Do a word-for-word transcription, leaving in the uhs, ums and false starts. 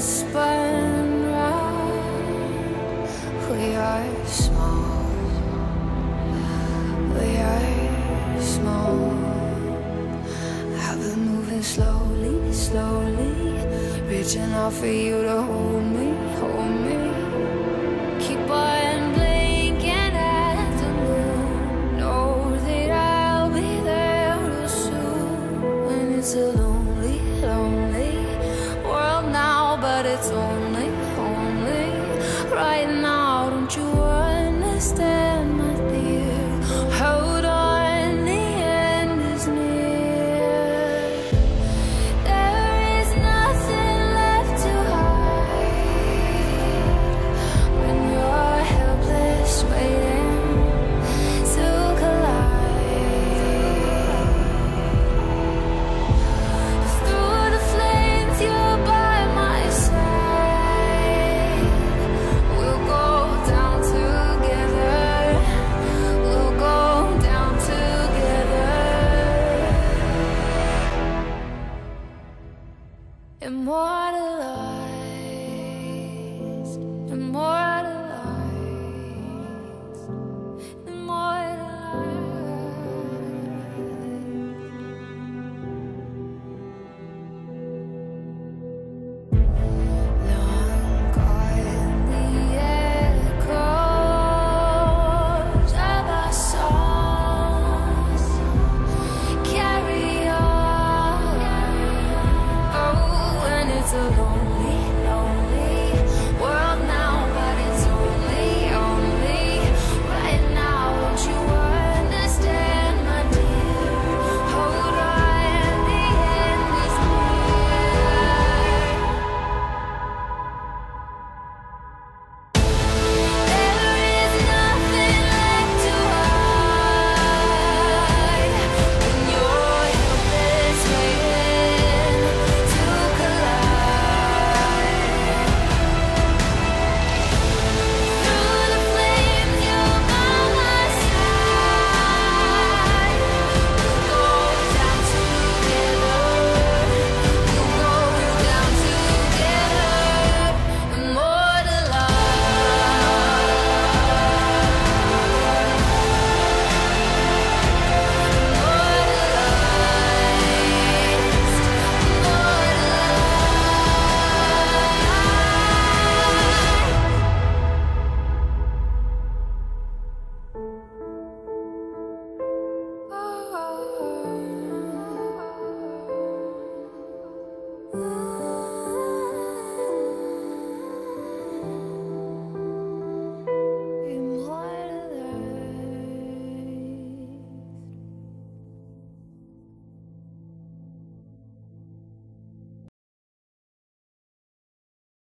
spun round. We are small. We are small. I've been moving slowly, slowly, reaching out for you to hold me, hold me. Keep on blinking at the moon. Know that I'll be there real soon. When it's a lonely, lonely world now, but it's only, only right now. Don't you understand, my dear? Hold on, the end is near. There is nothing left to hide when you're helpless, waiting to collide. Through the flames, you're by immortalized, immortalized.